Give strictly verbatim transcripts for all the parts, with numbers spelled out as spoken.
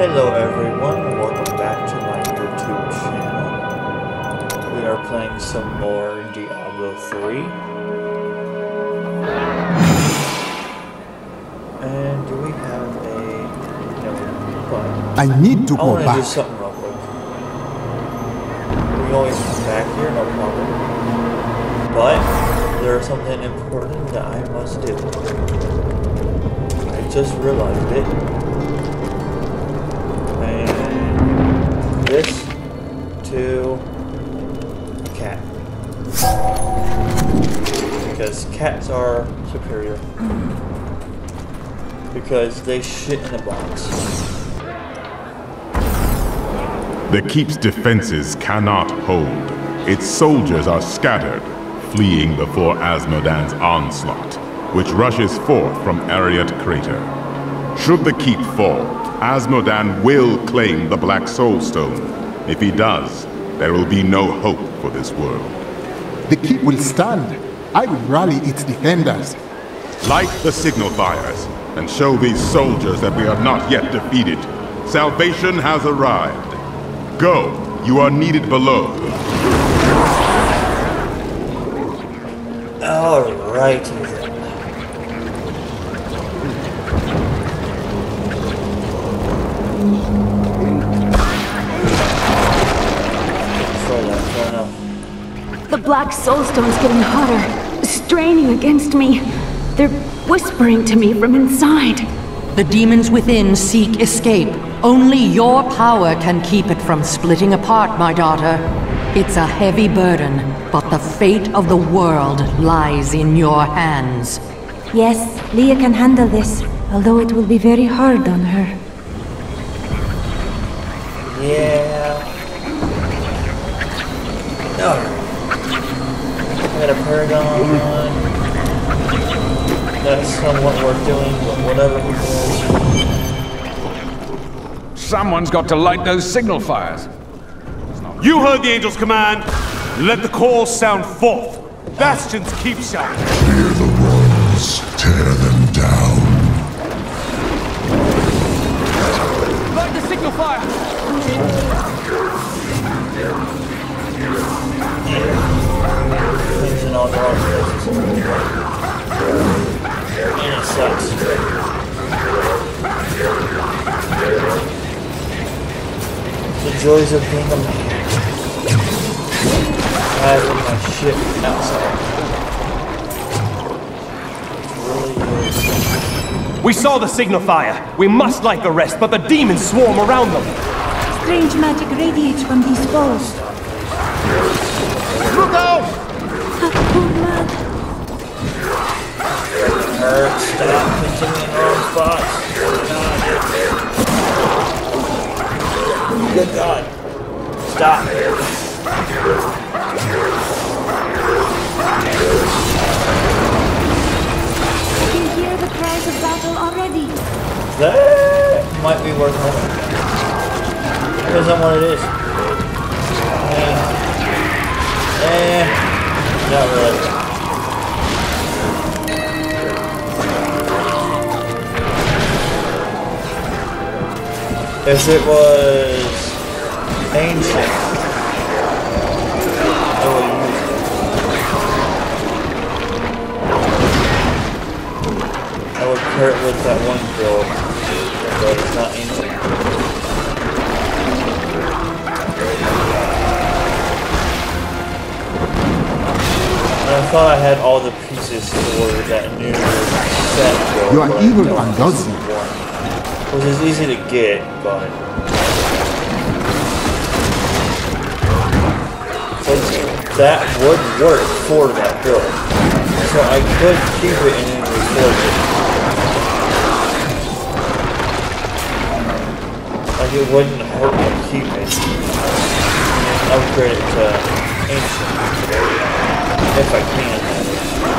Hello everyone, welcome back to my YouTube channel. We are playing some more Diablo three. And do we have a... No, but I need to I go back. Do something real quick. We can always come back here, no problem. But there is something important that I must do. I just realized it. This to a cat. Because cats are superior. Because they shit in a box. The keep's defenses cannot hold. Its soldiers are scattered, fleeing before Azmodan's onslaught, which rushes forth from Arreat Crater. Should the keep fall, Azmodan will claim the Black Soulstone. If he does, there will be no hope for this world. The keep will stand. I will rally its defenders. Light the signal fires and show these soldiers that we are not yet defeated. Salvation has arrived. Go, you are needed below. All right. Black Soulstone's getting hotter, straining against me. They're whispering to me from inside. The demons within seek escape. Only your power can keep it from splitting apart, my daughter. It's a heavy burden, but the fate of the world lies in your hands. Yes, Leah can handle this, although it will be very hard on her. Yeah. No. I got a Paragon. That's somewhat worth doing, but whatever it is. Someone's got to light those signal fires. You heard the angel's command. Let the call sound forth. Bastion's keep shot. Hear the roars. Tear them down. Light the signal fire. Yeah. And all the wrong places. Yeah, it sucks. The joys of being a man. I have my shit outside. It really is. We saw the signal fire. We must light the rest, but the demons swarm around them. Strange magic radiates from these balls. Look out! Hurt, stop, continue in our own spots. Good God. Stop. I can hear the cries of battle already. That might be worth holding. Depends on what it is. Eh. Eh. Not really. If it was ancient, I would use it. I would pair it with that one girl, but it's not ancient. And I thought I had all the pieces for that new set. You are evil and ungodly. Which is easy to get, but... So that would work for that build. So I could keep it and then record it. Like it wouldn't hurt to keep it. And upgrade it to ancient. If I can. I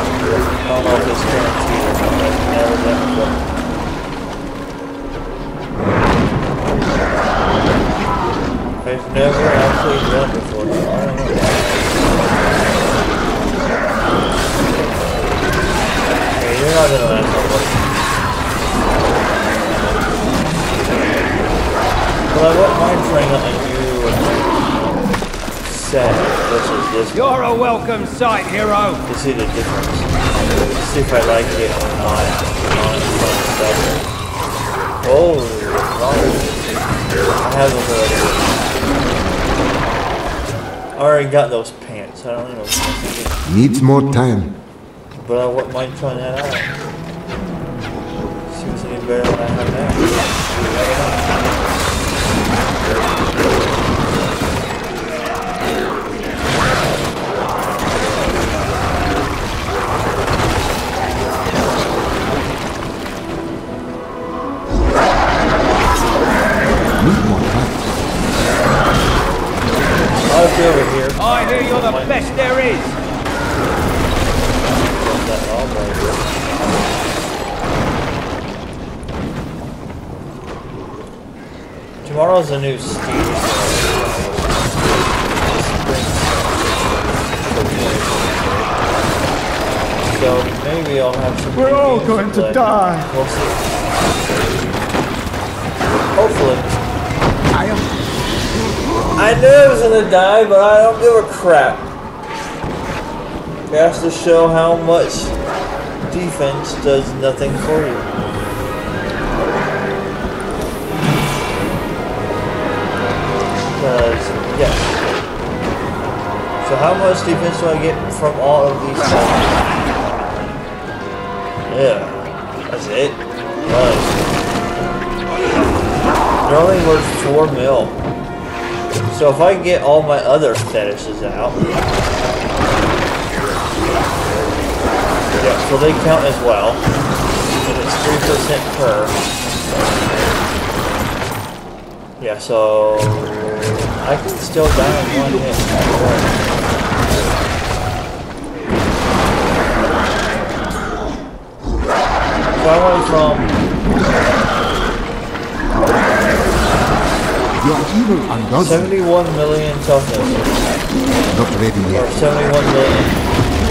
don't know if it's guaranteed or not, but never let go. I've never actually done before. I don't know. Okay, you're not gonna last that one. I want mind frame that I do set versus this. You're a welcome sight, hero! To see the difference. To see if I like it or not. Holy I have a I already got those pants. I don't know. Needs more time. But I want mind trying that out. Seems any better than I have now. I'll be over here. I hear you're the best there is. Tomorrow's a new Steve. So maybe I'll have some. We're all going to die. We'll see. Hopefully. I am. I knew I was gonna die, but I don't give a crap. That's to show how much defense does nothing for you. Yes. So how much defense do I get from all of these things? Yeah. That's it. Nice. They're only worth four mil. So if I get all my other statuses out. Yeah, so they count as well. And it's three percent per. Yeah, so... I can still die in one hit. So I went from... You're seventy-one million toughness. Not ready yet. Or seventy-one million.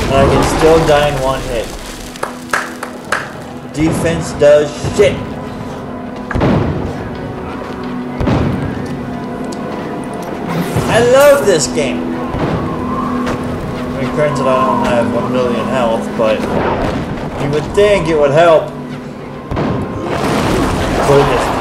And I can still die in one hit. Defense does shit. I love this game! I mean, granted I don't have one million health, but you would think it would help. But it is not.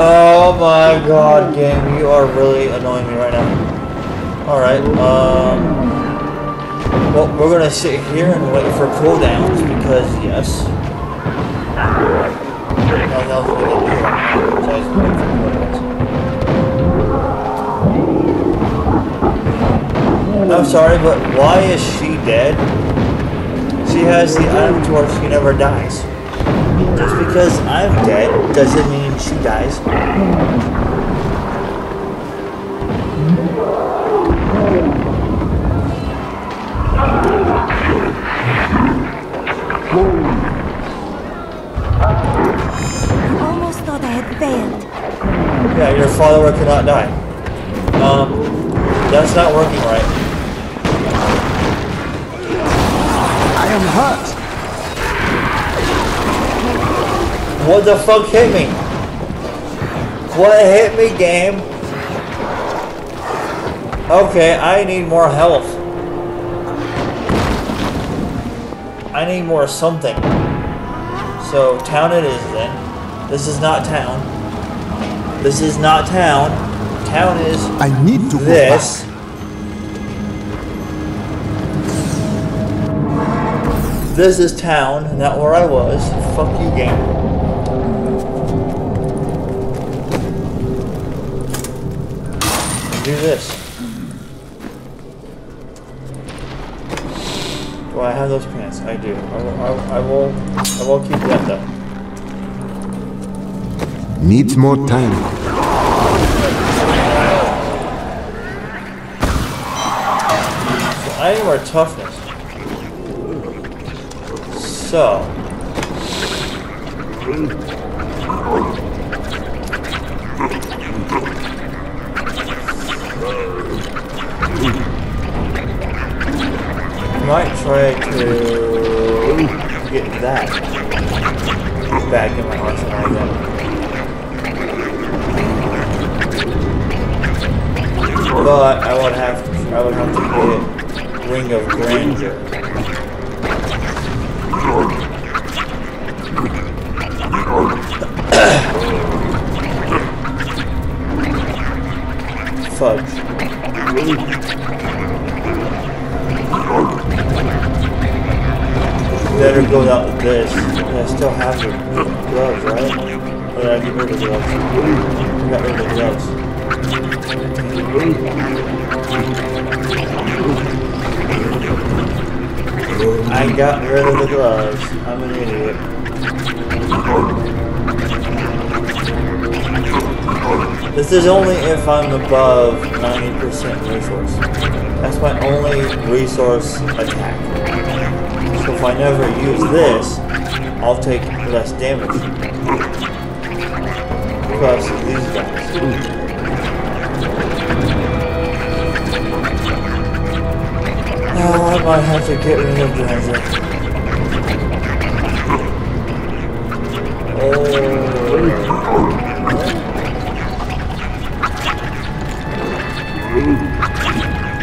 Oh my god, game, you are really annoying me right now. Alright, um... well, we're gonna sit here and wait for cooldowns because, yes. Nothing else we can do. So I just wait for cooldowns. I'm sorry, but why is she dead? She has the item to where she never dies. Just because I'm dead doesn't mean she dies. Yeah, your follower cannot die. Um, that's not working right. I am hurt. What the fuck hit me? What hit me, game? Okay, I need more health. I need more something. So, town it is then. This is not town. This is not town. Town is I need to this. This is town, not where I was. Fuck you, game. Do this. Do I have those pants? I do. I will. I, I will. I will keep that though. Needs more time. So I need more toughness. So might try to get that back in my arsenal again. But I would have to, I would have to get Ring of Grandeur. Better go out with this. I still have the gloves, right? Or did I get rid of the gloves? I got rid of the gloves. I got rid of the gloves. I'm an idiot. This is only if I'm above ninety percent resource. That's my only resource attack. So if I never use this, I'll take less damage. Plus these guys. Oh, I might have to get rid of Blanza. Oh.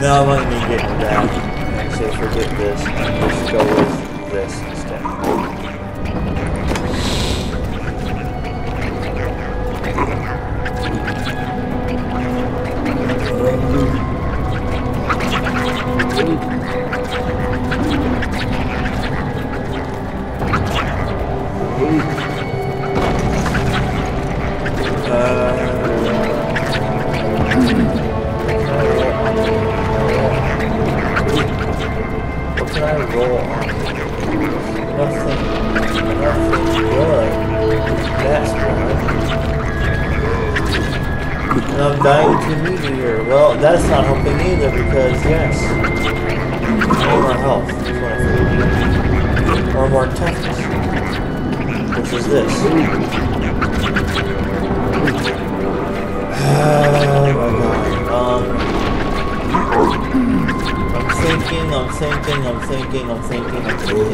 No, I might need to get that. So forget this and just go with this instead. Uh, Roll on. Nothing. Nothing good. That's good. And I'm dying to meteor. Well, that's not helping either because, yes. Or more health. Or more toughness. Which is this. Oh my god. Um. I'm thinking, I'm thinking, I'm thinking, I'm thinking, I'm thinking, I'm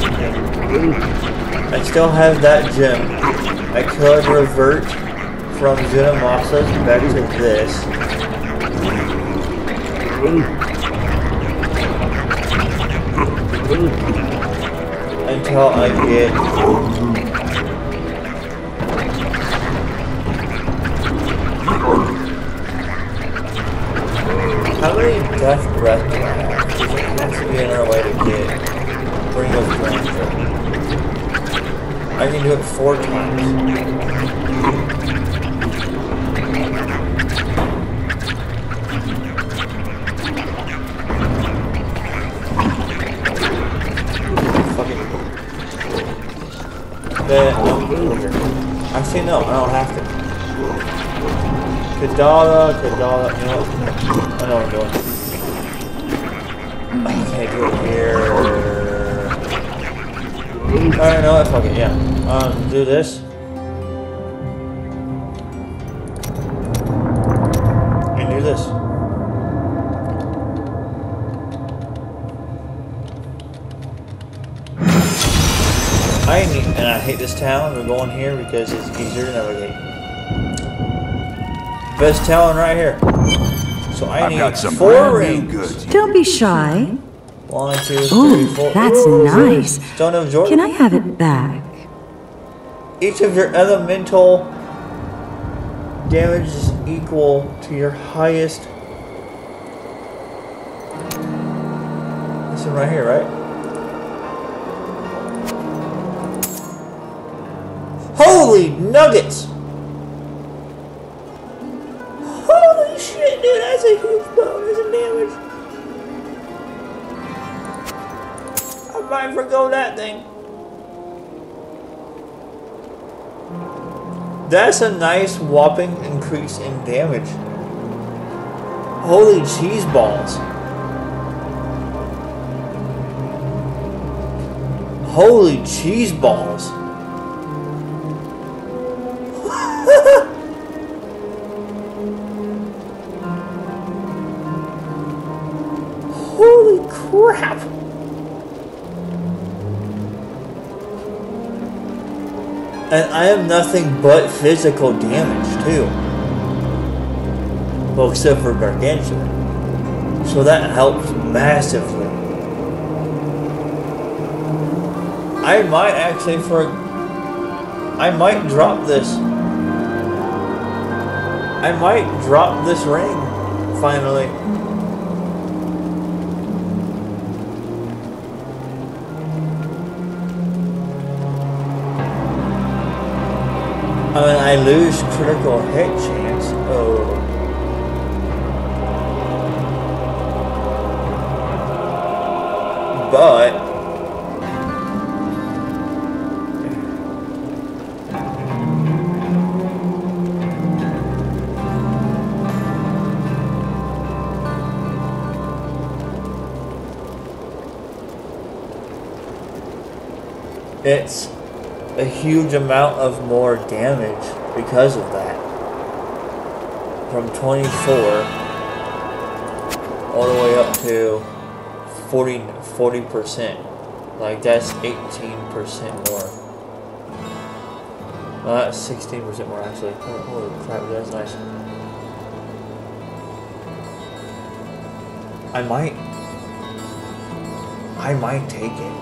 thinking, I'm thinking. I still have that gem. I could revert from Zunomasa's back to this. Until I get... How many death breath do I have? Because it has to be another way to get Ring of Grandeur. I can do it four times. Fucking. Then I'm older. Actually, no, I don't have to. Kadala, Kadala, you know. I know what I'm doing. Okay, do it here. Alright, no, fuck it, yeah. Um, do this. And do this. I need, and I hate this town. We're going here because it's easier to navigate. Best town right here. So I I've need got some four rings. Don't be shy. One, two, Ooh, three, four. That's Ooh, nice. Stone of Jordan. Can I have it back? Each of your elemental damage is equal to your highest. This one right here, right? Holy nuggets! I forgot that thing. That's a nice whopping increase in damage. Holy cheese balls. Holy cheese balls. crap! And I am nothing but physical damage, too. Well, except for Gargantuan. So that helps massively. I might actually for... I might drop this. I might drop this ring, finally. I mean, I lose critical hit chance. Oh. But... it's a huge amount of more damage because of that. From twenty-four all the way up to forty percent. Like, that's eighteen percent more. Well, that's sixteen percent more, actually. Oh, holy crap, that's nice. I might... I might take it.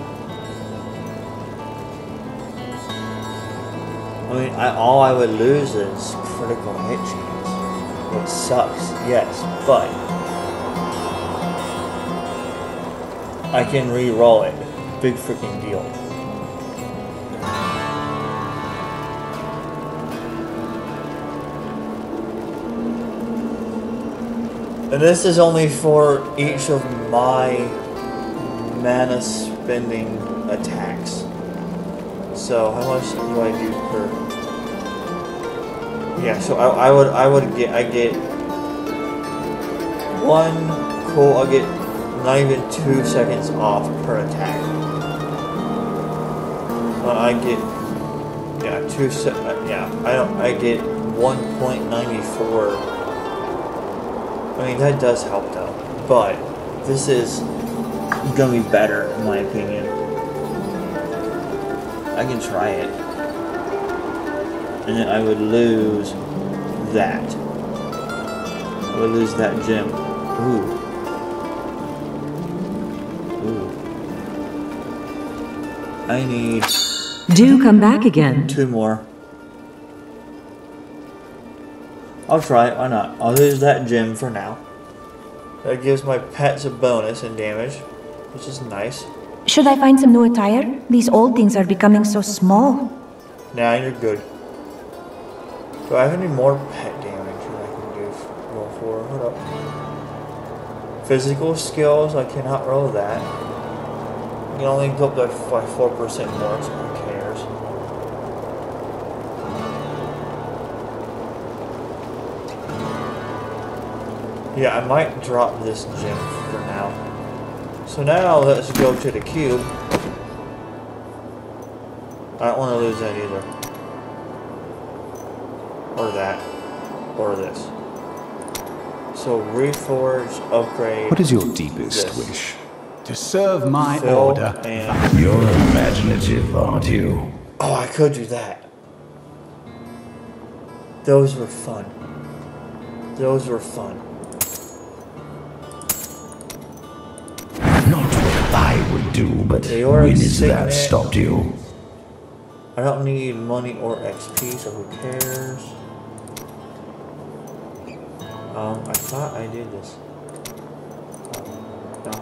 I mean, I, all I would lose is critical hit chance. It sucks, yes, but I can re-roll it. Big freaking deal. And this is only for each of my mana spending attacks. So how much do I do per? Yeah, so I, I would I would get I get one cool I'll get not even two seconds off per attack. Uh, I get yeah two se uh, yeah I don't I get one point ninety four. I mean, that does help though, but this is gonna be better in my opinion. I can try it. And then I would lose that. I would lose that gem. Ooh. Ooh. I need... Do come back again. Two more. I'll try it, why not? I'll lose that gem for now. That gives my pets a bonus in damage, which is nice. Should I find some new attire? These old things are becoming so small. Nah, you're good. Do I have any more pet damage that I can do roll for? Hold up. Physical skills, I cannot roll that. I can only go up by four percent more, so who cares? Yeah, I might drop this gem for now. So now let's go to the cube. I don't want to lose that either. Or that, or this. So reforge, upgrade. What is your deepest this. wish? To serve my Fill order. And you're imaginative, aren't you? Oh, I could do that. Those were fun. Those were fun. Not what I would do, but when is that stopped you? I don't need money or X P, so who cares? Um, I thought I did this. Um,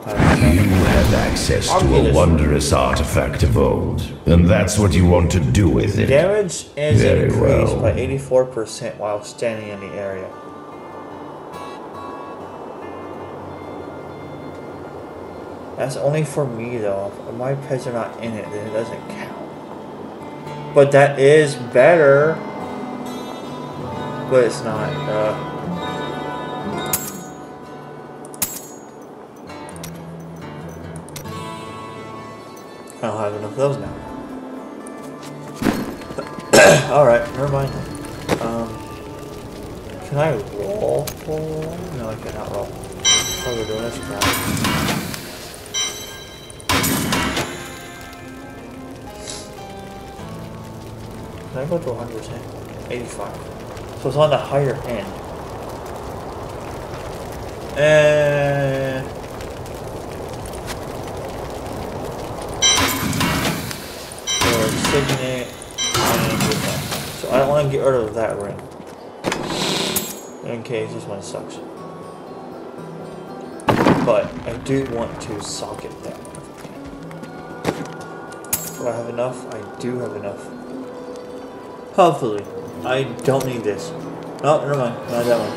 you have access I'll to a wondrous one. artifact of old, and that's what you want to do with it. Damage is Very increased well. by eighty-four percent while standing in the area. That's only for me though. If my pets are not in it, then it doesn't count. But that is better. But it's not. Uh, I don't have enough of those now. Alright, never mind. Um, can I roll for... No, I cannot roll. Probably doing this crap. Did I go to one hundred percent? eighty-five. So it's on the higher end. And... Signet, so I don't want to get rid of that ring. In case this one sucks. But I do want to socket that. Do I have enough? I do have enough. Hopefully. I don't need this. No, never mind. Not that one.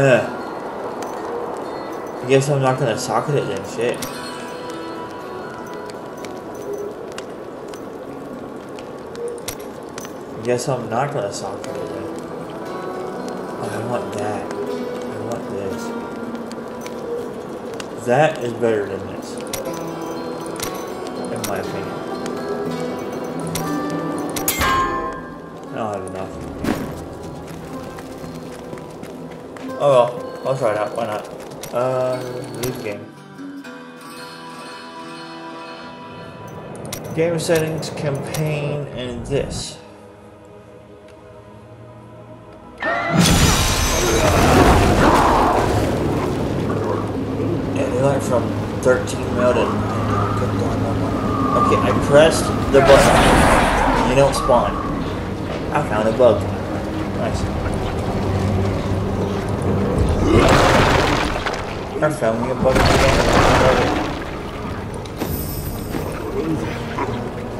Ugh. I guess I'm not going to socket it then. Shit. Guess I'm not gonna socket it. Oh, I want that. I want this. That is better than this, in my opinion. I don't have enough. Oh well, I'll try it out. Why not? Uh, leave game. Game settings, campaign, and this. From thirteen mil to okay, I pressed the button. You don't spawn. I found a bug. Nice. I found me a bug again.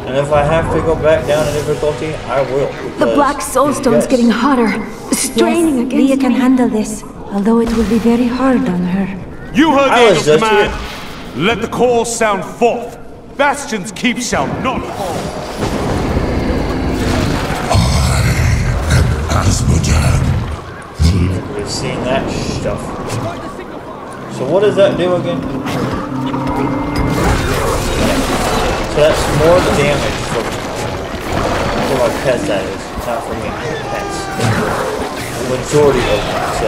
And if I have to go back down in difficulty, I will. The Black Soulstone's getting hotter. Straining yes, against Leah can me. handle this, although it will be very hard on her. You heard angels, just man. Here. Let the call sound forth. Bastion's keep shall not fall. I am Azmodan. We've seen that stuff. So what does that do again? So that's more damage for, for my pets. That is not for me. Pets. The majority of them. So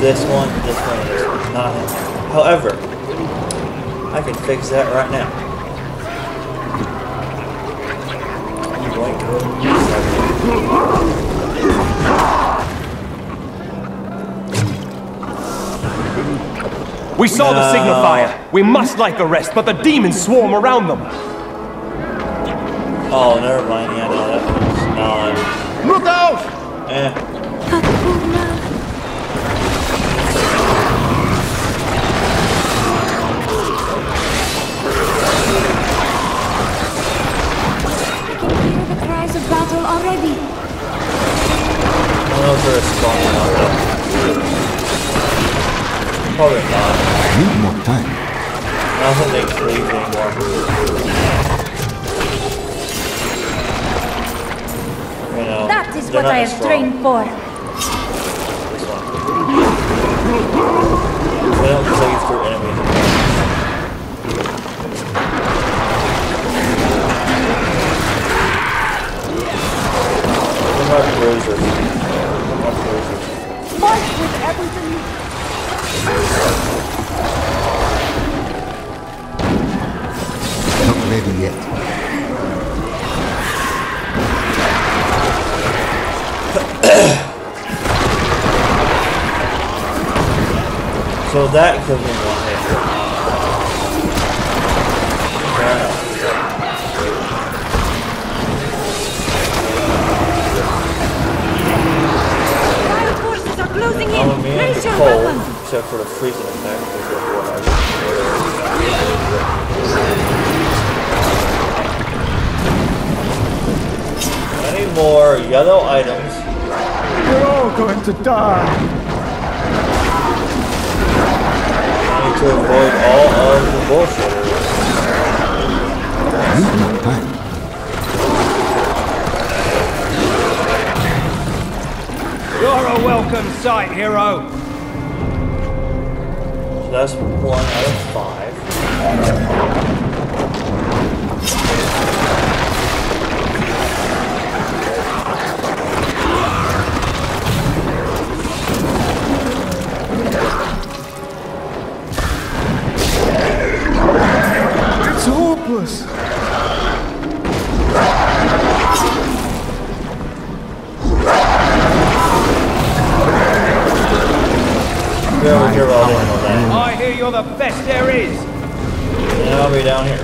this one, this one, and this one. Not him. However, I can fix that right now. I'm going to... We saw no. the signifier. We must light the rest, but the demons swarm around them. Oh, never mind. Yeah, no, that was not. Look out! Eh. Already. I don't know if they're spawning or not. Probably not. I need more time. I don't think they can leave anymore. You know, that is what I have trained for. They don't save through enemies. More with everything. Not ready yet. So that could be one hit. Fair enough. I'm immune to cold, except for the freezing effect, which is what I do. Any more yellow items? We're all going to die! I need to avoid all of the bullshit. You're a welcome sight, hero! So that's one out of five. It's hopeless! you're the best there is. And I'll be down here.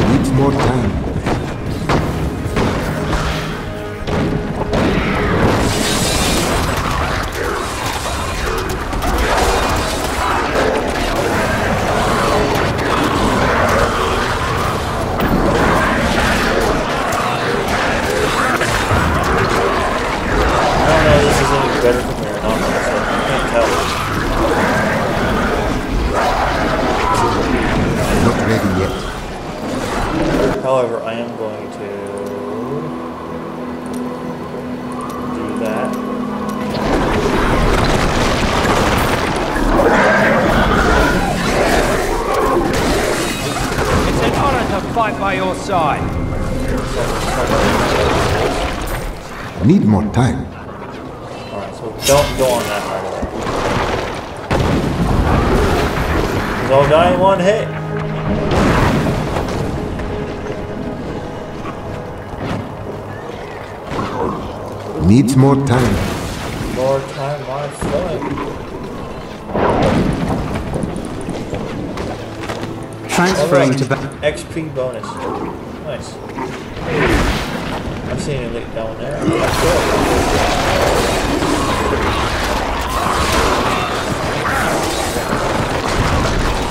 It needs more time. Need more time. Alright, so don't go on that right away. Because I'll die in one hit. Needs more time. More time, my son. Transferring to back. X P bonus. Nice. I've seen it leak down there. That's good.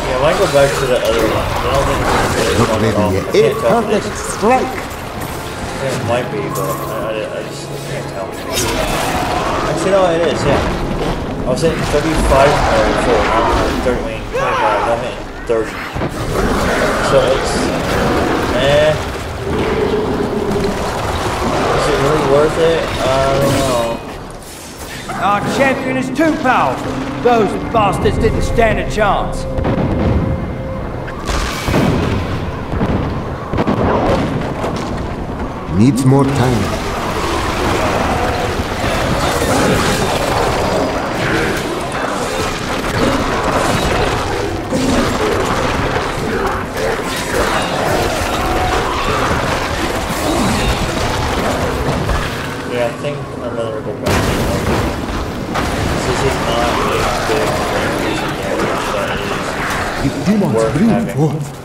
Yeah, I might go back to the other one. I don't think it's going to really work at all. It's perfect strike. It might be, but I, I, I just I can't tell. Actually, no, it is, yeah. I was at thirty-five, or four, thirty, twenty-five, I'm at thirty. So it's, eh. Really worth it? I don't know. Our champion is too powerful. Those bastards didn't stand a chance. Needs more time.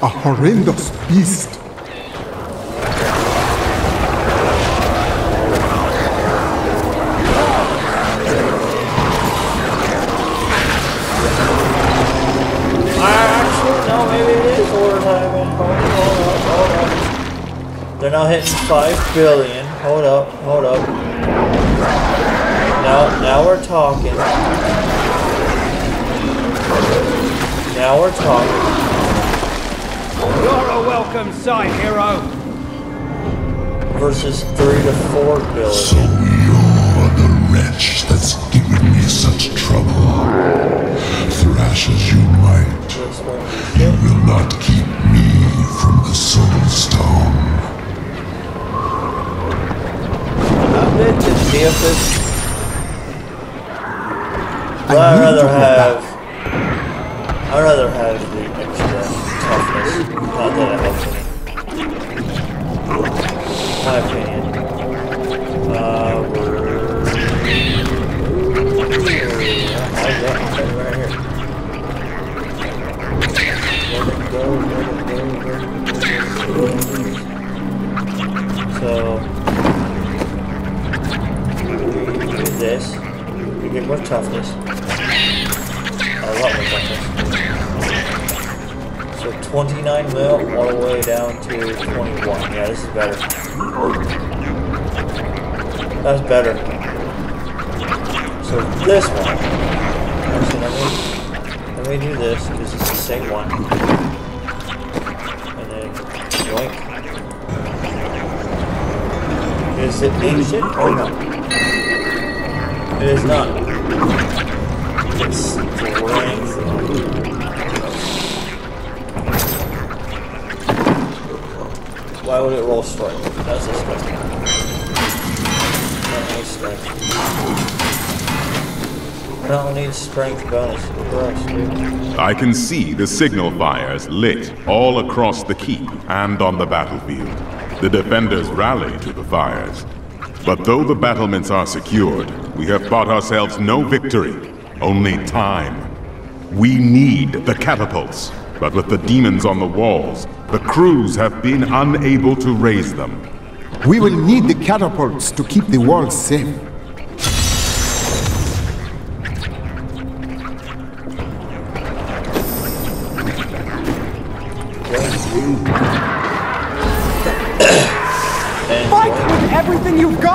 A horrendous beast. Actually, no, maybe it is overtime. Hold up, hold up. They're now hitting five billion. Hold up, hold up. Now, now we're talking. Now we're talking. You're a welcome sight, hero. Versus three to four billion. So you're the wretch that's given me such trouble. Thrash as you might, you will not keep me from the Soulstone. I bet to see if this. I'd rather have. I'd rather have the extra. Not that it helps me. My opinion. Uh, we're... I got it right here. Let it go, let it go, let it go. So... We do this. We get more toughness. A lot more toughness. So twenty-nine mil all the way down to twenty-one. Yeah, this is better. That's better. So this one. Actually, let me, let me do this, because it's the same one. And then, yoink. Is it ancient or no? It is not. It's strength. Why would it roll strike? That's a strike. I don't need strength. I don't need strength bonus. Christ, dude. I can see the signal fires lit all across the keep and on the battlefield. The defenders rally to the fires. But though the battlements are secured, we have bought ourselves no victory, only time. We need the catapults, but with the demons on the walls, the crews have been unable to raise them. We will need the catapults to keep the walls safe. Fight with everything you've got!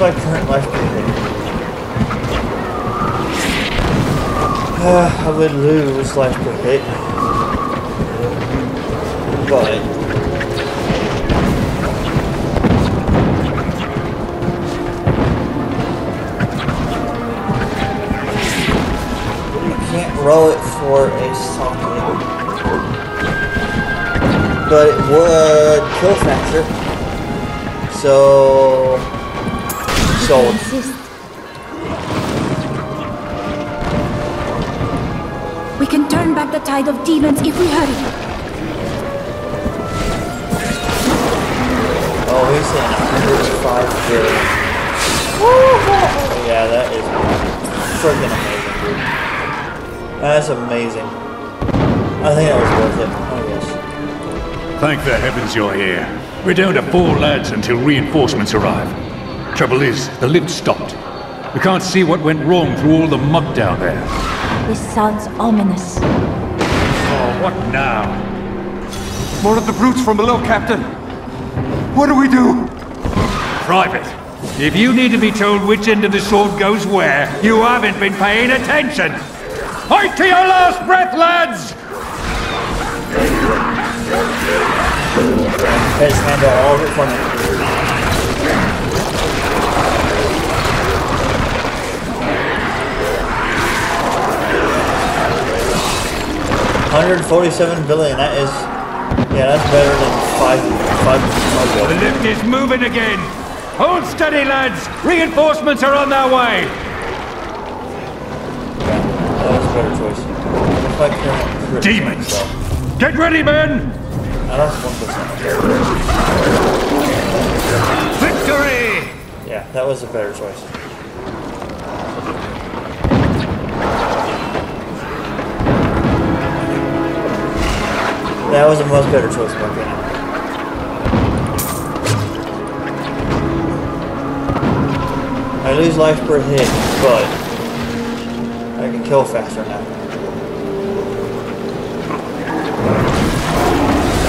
My current life per uh, I would lose life per hit, but you can't roll it for a socket, but it would kill faster, so sold. We can turn back the tide of demons if we hurry. Oh, he's in one hundred five billion. Oh, yeah, that is freaking amazing, dude. That's amazing. I think that was worth it, I guess. Thank the heavens you're here. We're down to four lads until reinforcements arrive. Trouble is, the lift stopped. We can't see what went wrong through all the mud down there. This sounds ominous. Oh, what now? More of the brutes from below, Captain. What do we do? Private, if you need to be told which end of the sword goes where, you haven't been paying attention. Fight to your last breath, lads! Let's handle all of it for me. one hundred forty-seven billion, that is, yeah, that's better than five, five, five billion. The lift is moving again. Hold steady, lads. Reinforcements are on their way. Yeah, that was a better choice. If I can Demons. So. Get ready, men. I don't want this one. Victory. Yeah, that was a better choice. That was a much better choice, my friend. I lose life per hit, but I can kill faster now.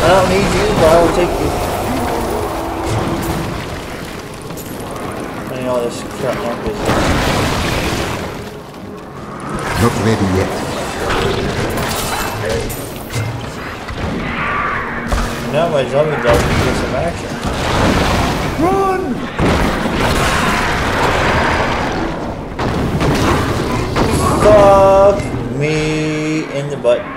I don't need you, but I will take you. I need all this crap on this. Not ready yet. Now my zombie dog can do some action. Run! Fuck me in the butt.